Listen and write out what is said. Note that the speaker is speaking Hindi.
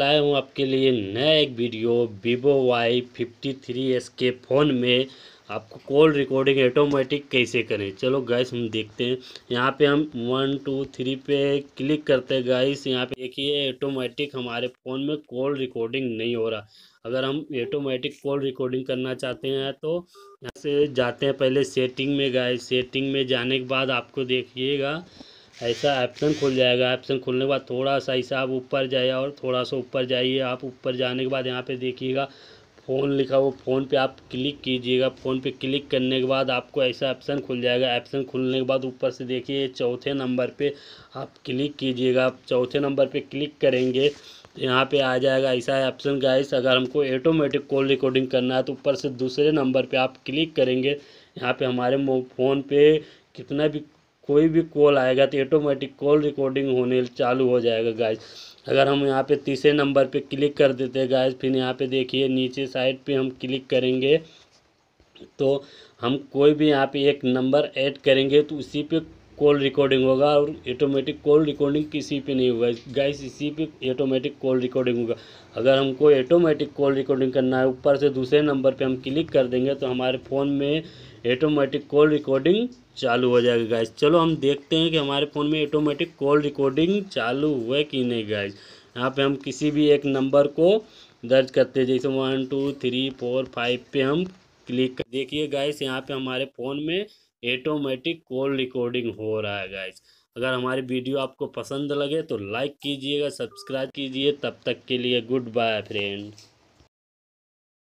लाया हूँ आपके लिए नया एक वीडियो Vivo Y53s के फ़ोन में आपको कॉल रिकॉर्डिंग ऑटोमेटिक कैसे करें। चलो गाइस हम देखते हैं। यहाँ पे हम 1 2 3 पे क्लिक करते हैं गाइस। यहाँ पे देखिए ऑटोमेटिक हमारे फ़ोन में कॉल रिकॉर्डिंग नहीं हो रहा। अगर हम ऑटोमेटिक कॉल रिकॉर्डिंग करना चाहते हैं तो यहाँ से जाते हैं पहले सेटिंग में गाइस। सेटिंग में जाने के बाद आपको देखिएगा ऐसा ऑप्शन खुल जाएगा। ऑप्शन खुलने के बाद थोड़ा सा ऐसा आप ऊपर जाइए और थोड़ा सा ऊपर जाइए। आप ऊपर जाने के बाद यहाँ पे देखिएगा फ़ोन लिखा हुआ, फ़ोन पे आप क्लिक कीजिएगा। फ़ोन पे क्लिक करने के बाद आपको ऐसा ऑप्शन खुल जाएगा। ऑप्शन खुलने के बाद ऊपर से देखिए चौथे नंबर पे आप क्लिक कीजिएगा। चौथे नंबर पे क्लिक करेंगे यहाँ पे आ जाएगा ऐसा ऑप्शन गाइस। अगर हमको ऑटोमेटिक कॉल रिकॉर्डिंग करना है तो ऊपर से दूसरे नंबर पर आप क्लिक करेंगे। यहाँ पर हमारे फ़ोन पर कितना भी कोई भी कॉल आएगा तो ऑटोमेटिक कॉल रिकॉर्डिंग होने चालू हो जाएगा गाइस। अगर हम यहाँ पे तीसरे नंबर पे क्लिक कर देते हैं गाइस, फिर यहाँ पे देखिए नीचे साइड पे हम क्लिक करेंगे तो हम कोई भी यहाँ पे एक नंबर ऐड करेंगे तो उसी पे कॉल रिकॉर्डिंग होगा। और ऑटोमेटिक कॉल रिकॉर्डिंग किसी पे नहीं होगा गाइस, इसी पे ऑटोमेटिक कॉल रिकॉर्डिंग होगा। अगर हमको ऑटोमेटिक कॉल रिकॉर्डिंग करना है ऊपर से दूसरे नंबर पे हम क्लिक कर देंगे तो हमारे फ़ोन में ऑटोमेटिक कॉल रिकॉर्डिंग चालू हो जाएगा गाइस। चलो हम देखते हैं कि हमारे फ़ोन में ऑटोमेटिक कॉल रिकॉर्डिंग चालू हुआ कि नहीं गाइस। यहाँ पे हम किसी भी एक नंबर को दर्ज करते हैं, जैसे 1 2 3 4 5 पे हम क्लिक। देखिए गाइस यहाँ पे हमारे फ़ोन में ऑटोमेटिक कॉल रिकॉर्डिंग हो रहा है गाइस। अगर हमारी वीडियो आपको पसंद लगे तो लाइक कीजिएगा, सब्सक्राइब कीजिए। तब तक के लिए गुड बाय फ्रेंड्स।